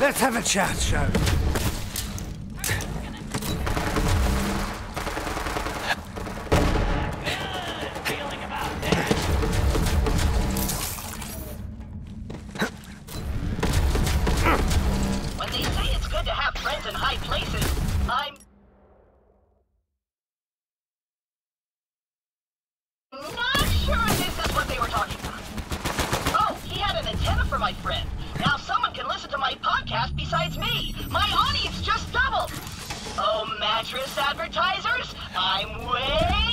Let's have a chat, Joe. Mattress advertisers, I'm way